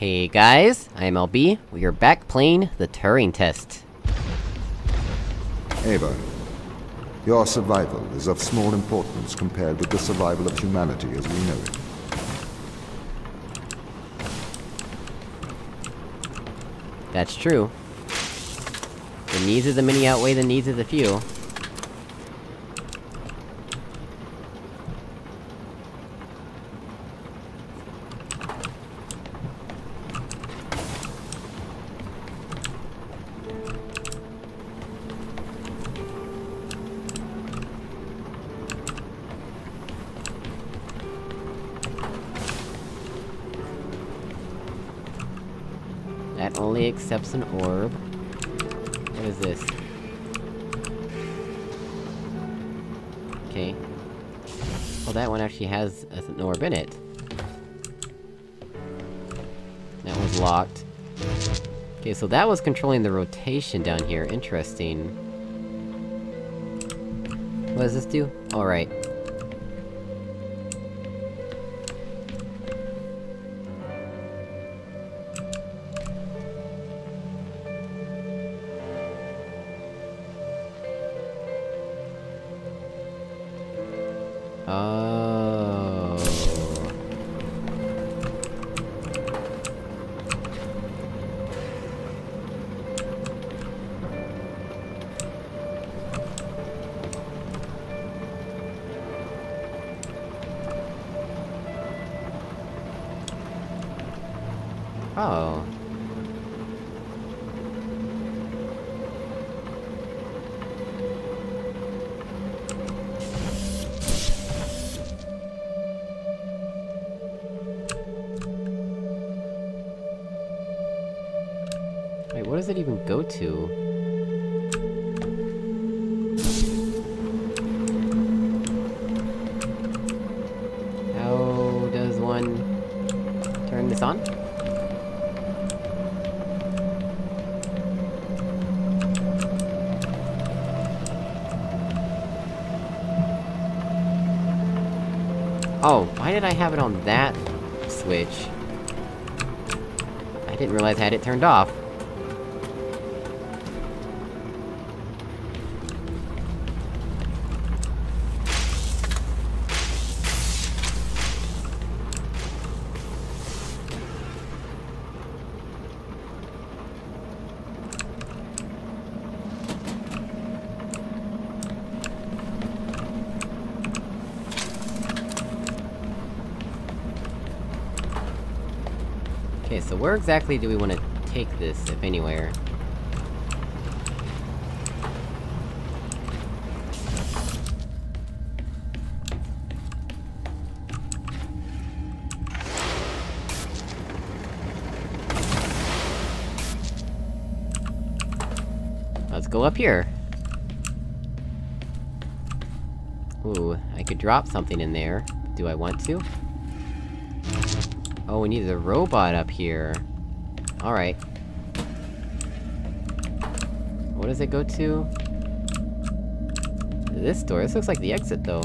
Hey guys, I am LB. We are back playing the Turing Test. Ava, your survival is of small importance compared with the survival of humanity as we know it. That's true. The needs of the many outweigh the needs of the few. That only accepts an orb. What is this? Okay. Well, that one actually has an orb in it. That one's locked. Okay, so that was controlling the rotation down here, interesting. What does this do? Alright. Oh. Oh. What does it even go to? How does one turn this on? Oh, why did I have it on that switch? I didn't realize I had it turned off. Okay, so where exactly do we want to take this, if anywhere? Let's go up here! Ooh, I could drop something in there. Do I want to? Oh, we need the robot up here. Alright. What does it go to? This door. This looks like the exit, though.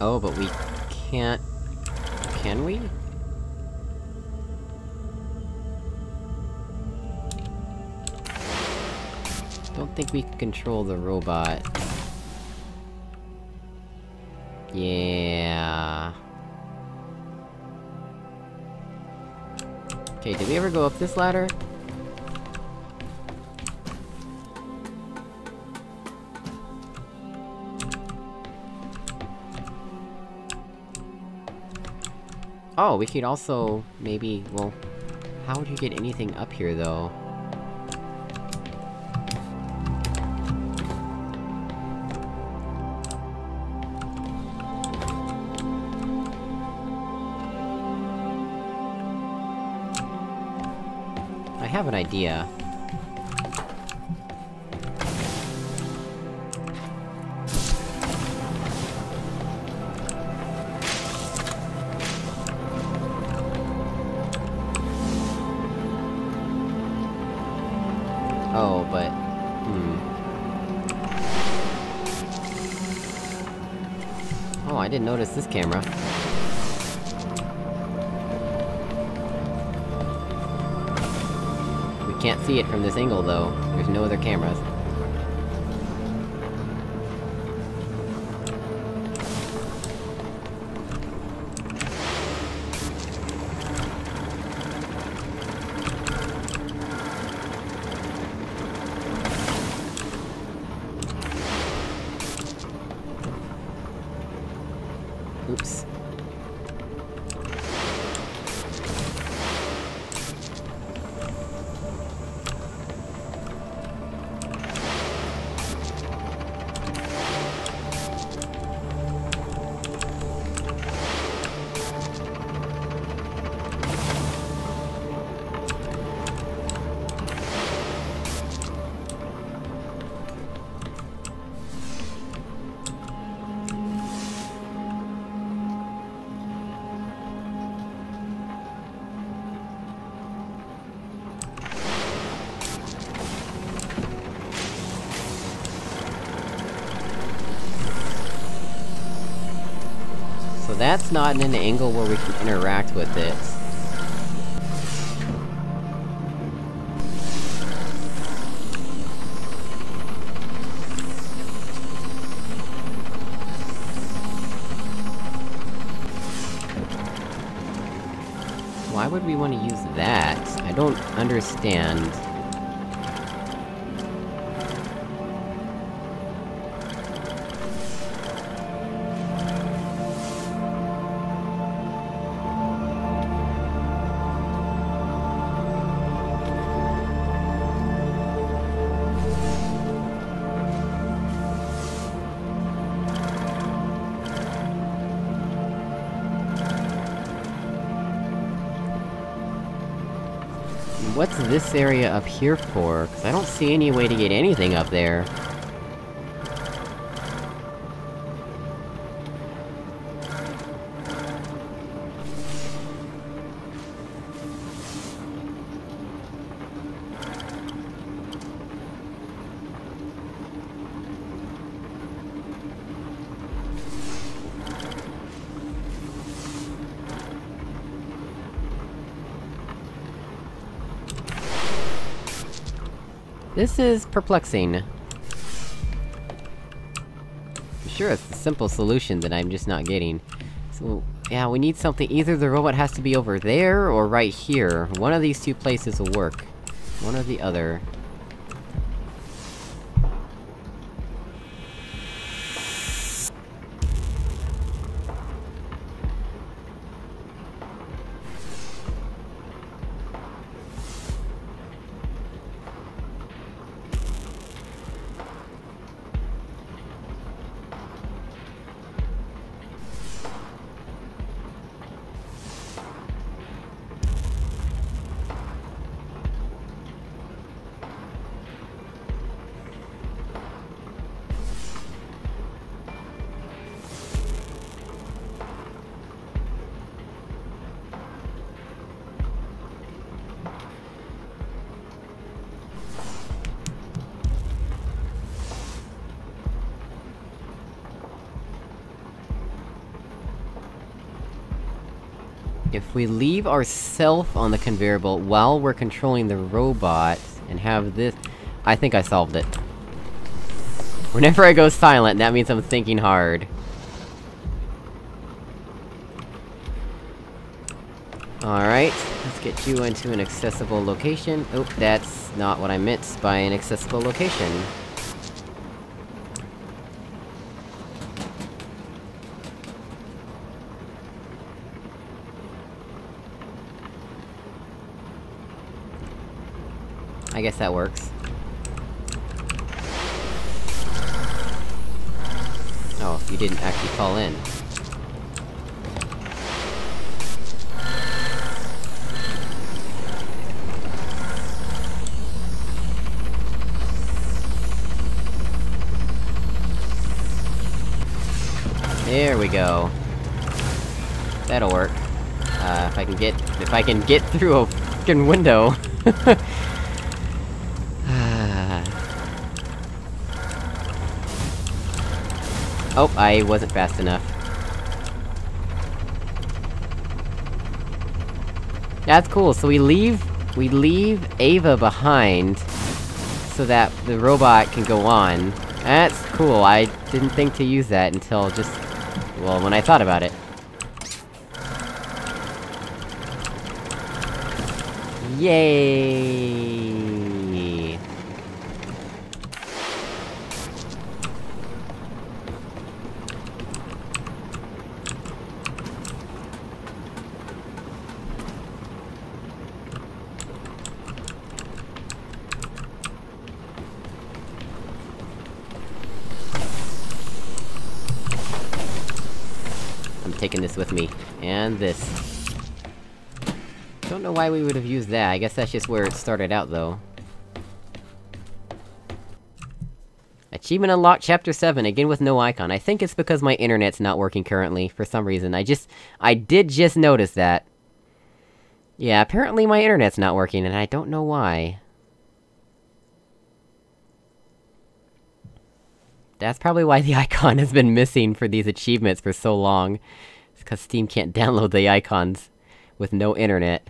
Oh, but we... can't... can we? Don't think we can control the robot. Yeah. Okay, did we ever go up this ladder? Oh, we could also... maybe... well... how would you get anything up here, though? I have an idea. Oh, but... Hmm. Oh, I didn't notice this camera. We can't see it from this angle, though. There's no other cameras. That's not in an angle where we can interact with it. Why would we want to use that? I don't understand. What's this area up here for? Because I don't see any way to get anything up there. This is perplexing. I'm sure it's a simple solution that I'm just not getting. So, yeah, we need something- either the robot has to be over there, or right here. One of these two places will work. One or the other. If we leave ourself on the conveyor belt while we're controlling the robot, and have this- I think I solved it. Whenever I go silent, that means I'm thinking hard. Alright, let's get you into an accessible location. Oh, that's not what I meant by an accessible location. I guess that works. Oh, you didn't actually call in. There we go. That'll work. If I can get through a fucking window. Oh, I wasn't fast enough. That's cool, so we leave Ava behind, so that the robot can go on. That's cool, I didn't think to use that until just... well, when I thought about it. Yay! I'm taking this with me. And this. Don't know why we would've used that, I guess that's just where it started out, though. Achievement unlocked Chapter 7, again with no icon. I think it's because my internet's not working currently, for some reason. I did just notice that. Yeah, apparently my internet's not working, and I don't know why. That's probably why the icon has been missing for these achievements for so long. It's 'cause Steam can't download the icons with no internet.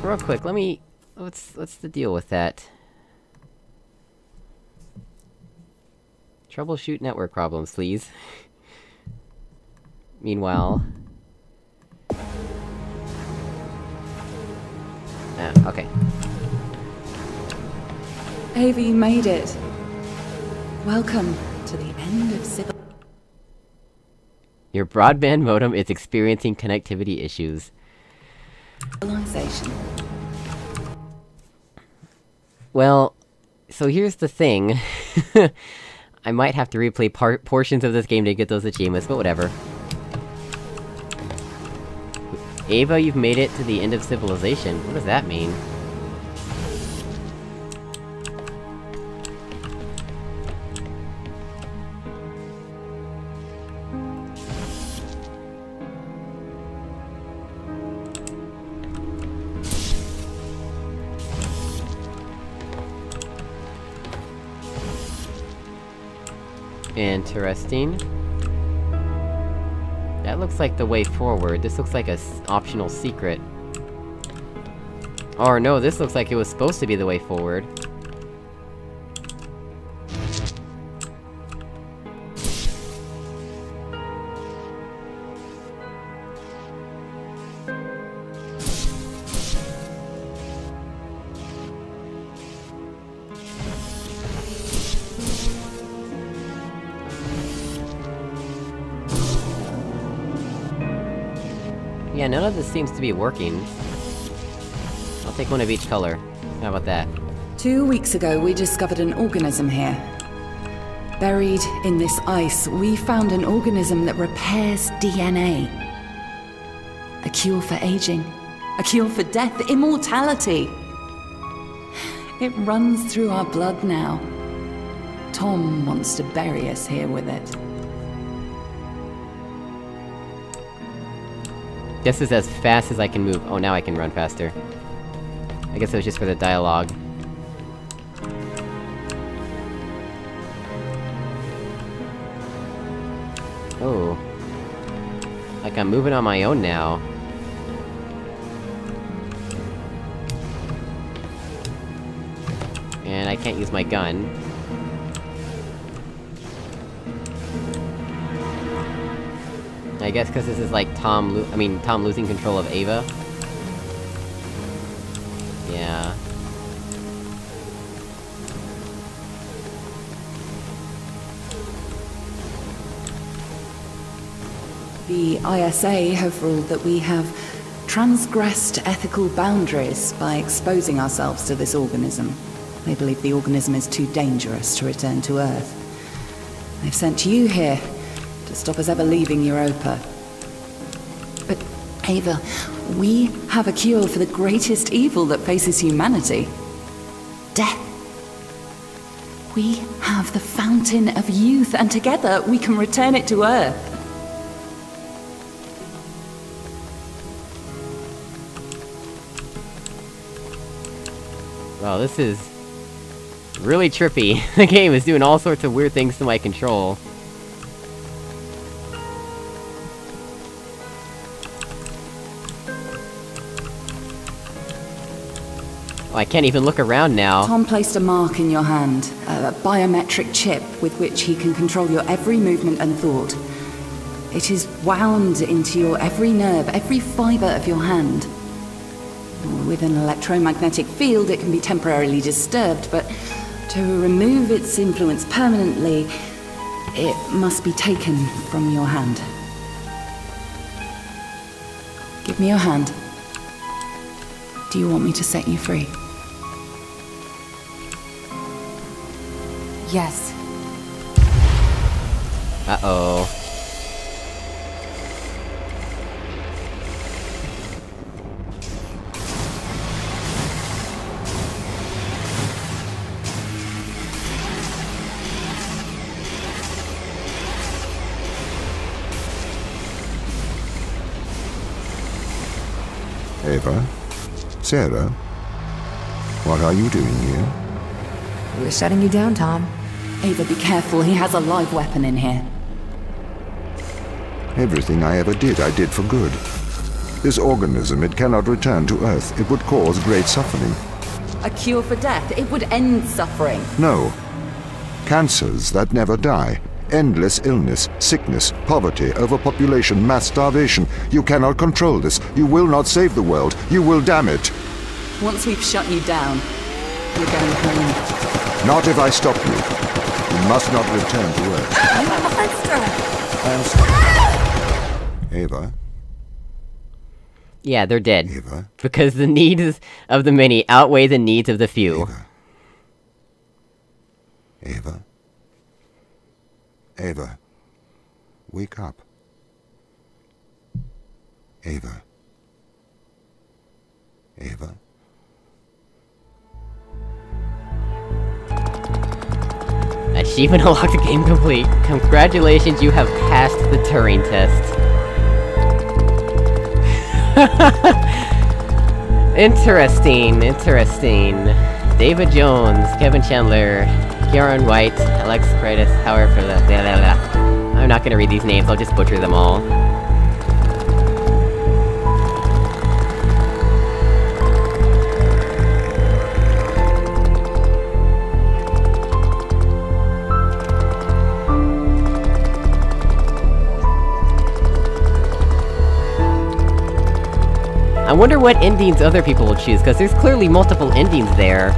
Real quick, let me... what's the deal with that? Troubleshoot network problems, please. Meanwhile... ah, okay. Ava, you made it. Welcome to the end of civilization. Your broadband modem is experiencing connectivity issues. Well, so here's the thing. I might have to replay portions of this game to get those achievements, but whatever. Ava, you've made it to the end of civilization. What does that mean? Interesting. That looks like the way forward. This looks like a optional secret. Or no, this looks like it was supposed to be the way forward. Yeah, none of this seems to be working. I'll take one of each color. How about that? 2 weeks ago, we discovered an organism here. Buried in this ice, we found an organism that repairs DNA. A cure for aging. A cure for death. Immortality. It runs through our blood now. Tom wants to bury us here with it. This is as fast as I can move. Oh, now I can run faster. I guess it was just for the dialogue. Oh. Like, I'm moving on my own now. And I can't use my gun. I guess because this is like Tom losing control of Ava. Yeah. The ISA have ruled that we have transgressed ethical boundaries by exposing ourselves to this organism. They believe the organism is too dangerous to return to Earth. They've sent you here to stop us ever leaving Europa. But, Ava, we have a cure for the greatest evil that faces humanity. Death. We have the fountain of youth, and together we can return it to Earth. Wow, this is... really trippy. The game is doing all sorts of weird things to my control. Oh, I can't even look around now. Tom placed a mark in your hand, a biometric chip with which he can control your every movement and thought. It is wound into your every nerve, every fiber of your hand. With an electromagnetic field, it can be temporarily disturbed, but to remove its influence permanently, it must be taken from your hand. Give me your hand. Do you want me to set you free? Yes. Uh-oh. Ava? Sarah? What are you doing here? We're shutting you down, Tom. Ava, be careful. He has a live weapon in here. Everything I ever did, I did for good. This organism, it cannot return to Earth. It would cause great suffering. A cure for death? It would end suffering. No. Cancers that never die. Endless illness, sickness, poverty, overpopulation, mass starvation. You cannot control this. You will not save the world. You will damn it. Once we've shut you down, you're going home. Not if I stop you. You must not return to Earth. I'm a monster! Ava? Yeah, they're dead. Ava? Because the needs of the many outweigh the needs of the few. Ava? Ava? Ava, wake up. Ava. Ava. Achievement unlocked, game complete. Congratulations, you have passed the Turing test. Interesting, interesting. David Jones, Kevin Chandler, Kieran White, Alex Brydis, Howard Filla, I'm not gonna read these names, I'll just butcher them all. I wonder what endings other people will choose, because there's clearly multiple endings there.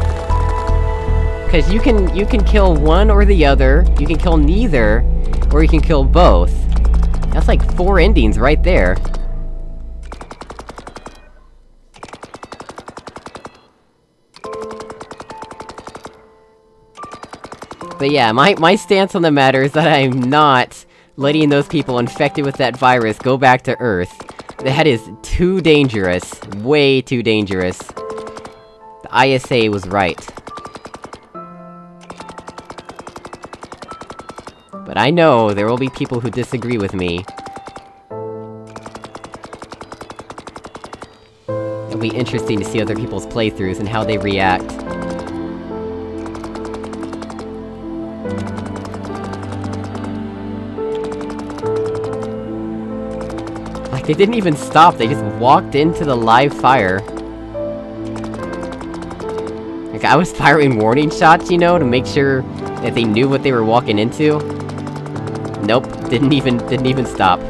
Because you can kill one or the other, you can kill neither, or you can kill both. That's like 4 endings right there. But yeah, my stance on the matter is that I'm not letting those people infected with that virus go back to Earth. That is too dangerous. Way too dangerous. The ISA was right. But I know there will be people who disagree with me. It'll be interesting to see other people's playthroughs and how they react. Like, they didn't even stop, they just walked into the live fire. Like, I was firing warning shots, you know, to make sure that they knew what they were walking into. Nope, didn't even stop.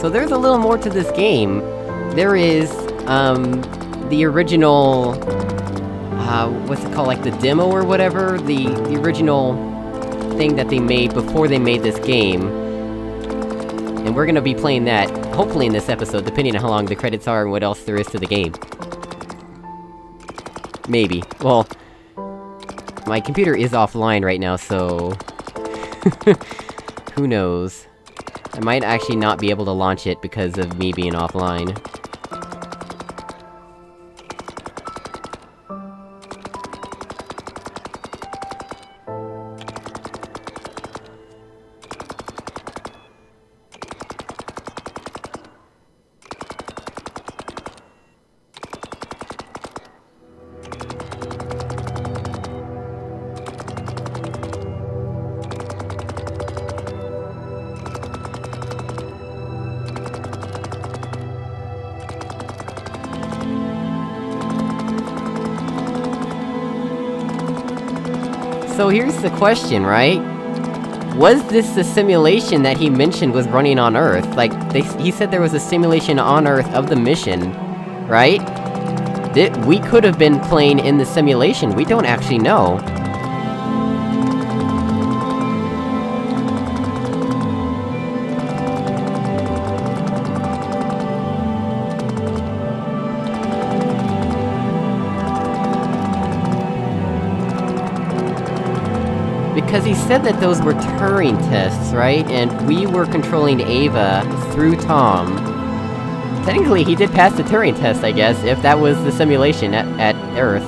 So there's a little more to this game. There is, the original... what's it called, like the demo or whatever? The original thing that they made before they made this game. And we're gonna be playing that, hopefully in this episode, depending on how long the credits are and what else there is to the game. Maybe. Well... my computer is offline right now, so... who knows? I might actually not be able to launch it because of me being offline. So here's the question, right? Was this the simulation that he mentioned was running on Earth? Like, he said there was a simulation on Earth of the mission, right? We could have been playing in the simulation, we don't actually know. Because he said that those were Turing tests, right? And we were controlling Ava through Tom. Technically, he did pass the Turing test, I guess, if that was the simulation at Earth.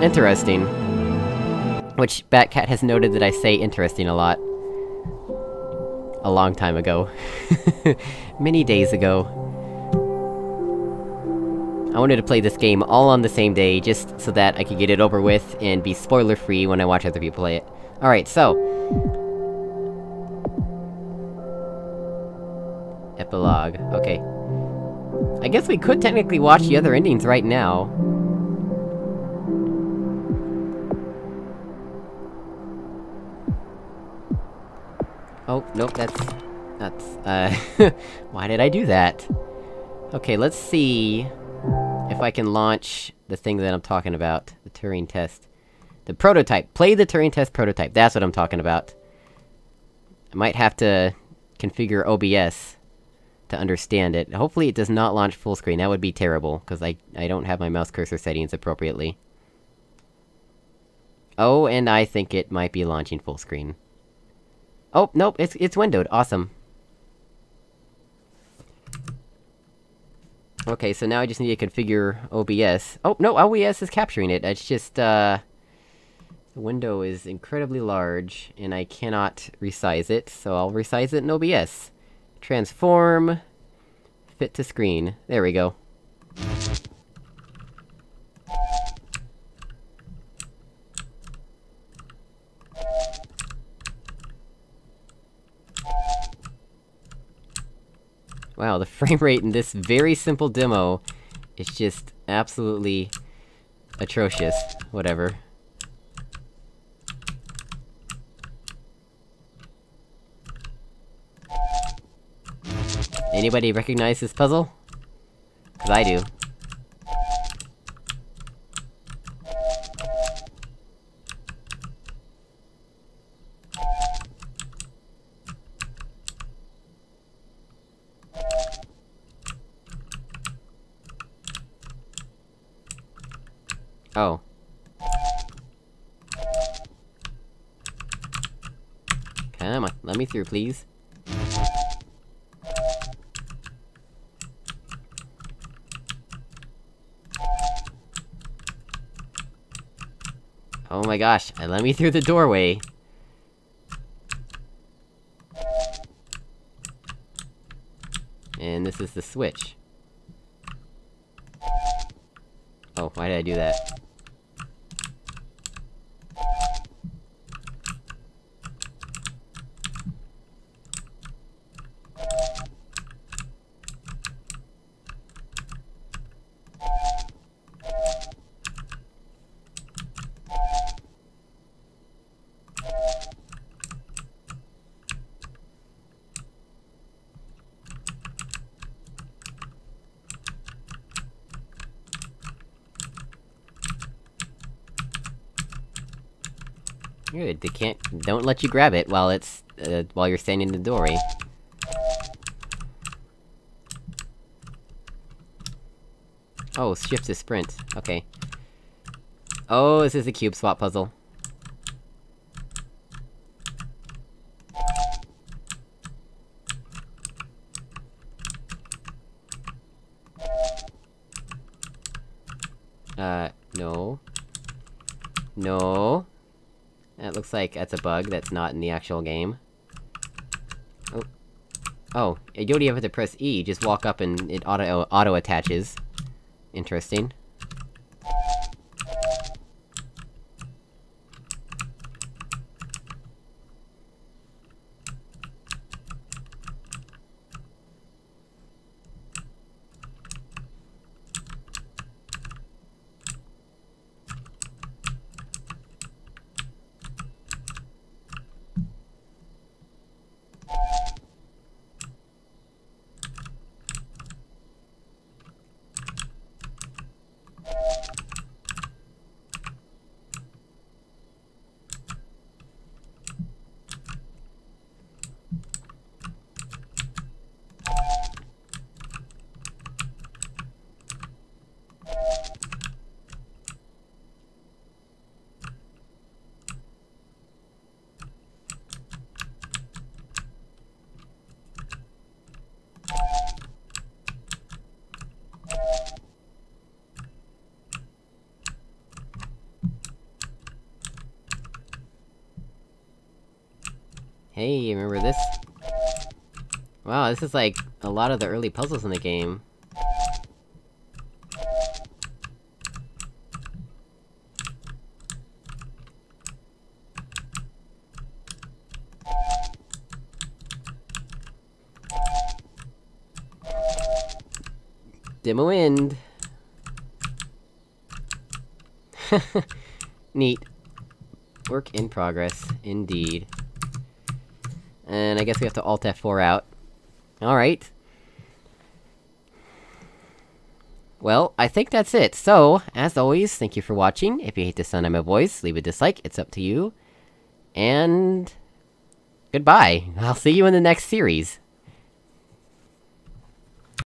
Interesting. Which, Batcat has noted that I say interesting a lot. A long time ago. Many days ago. I wanted to play this game all on the same day, just so that I could get it over with, and be spoiler-free when I watch other people play it. Alright, so... epilogue, okay. I guess we could technically watch the other endings right now. Oh, nope, that's... why did I do that? Okay, let's see... if I can launch the thing that I'm talking about, the Turing test. The prototype! Play the Turing test prototype, that's what I'm talking about. I might have to configure OBS to understand it. Hopefully it does not launch full screen, that would be terrible, because I don't have my mouse cursor settings appropriately. Oh, and I think it might be launching full screen. Oh, nope, it's windowed, awesome. Okay, so now I just need to configure OBS. Oh, no, OBS is capturing it, it's just, the window is incredibly large, and I cannot resize it, so I'll resize it in OBS. Transform... fit to screen. There we go. Wow, the frame rate in this very simple demo is just absolutely atrocious. Whatever. Anybody recognize this puzzle? 'Cause I do. Oh. Come on, let me through, please. Oh my gosh, let me through the doorway! And this is the switch. Oh, why did I do that? Good, they don't let you grab it while it's, while you're standing in the doorway. Oh, shift to sprint, okay. Oh, this is a cube swap puzzle. No. No. That looks like that's a bug that's not in the actual game. Oh. Oh, you don't even have to press E, just walk up and it auto-attaches. Interesting. Hey, remember this? Wow, this is like a lot of the early puzzles in the game. Dimmerwind! Neat. Work in progress, indeed. And I guess we have to Alt F4 out. Alright. Well, I think that's it. So, as always, thank you for watching. If you hate the sound of my voice, leave a dislike, it's up to you. And... goodbye! I'll see you in the next series!